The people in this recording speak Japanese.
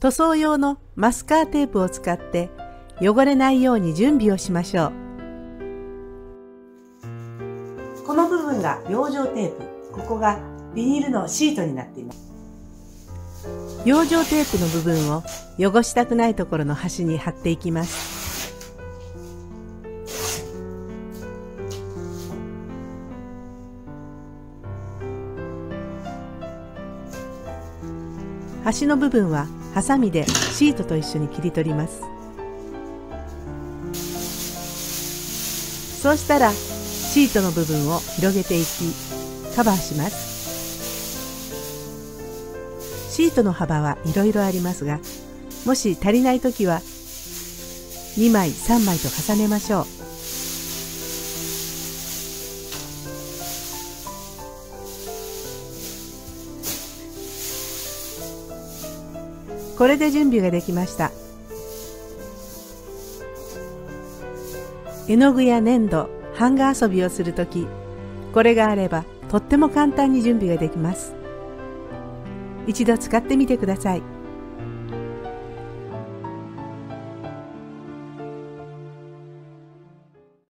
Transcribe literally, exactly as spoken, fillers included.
塗装用のマスカーテープを使って汚れないように準備をしましょう。この部分が養生テープ、ここがビニールのシートになっています。養生テープの部分を汚したくないところの端に貼っていきます。端の部分はハサミでシートと一緒に切り取ります。そうしたらシートの部分を広げていきカバーします。シートの幅はいろいろありますが、もし足りないときはにまいさんまいと重ねましょう。これで準備ができました。絵の具や粘土、版画遊びをするとき、これがあればとっても簡単に準備ができます。一度使ってみてください。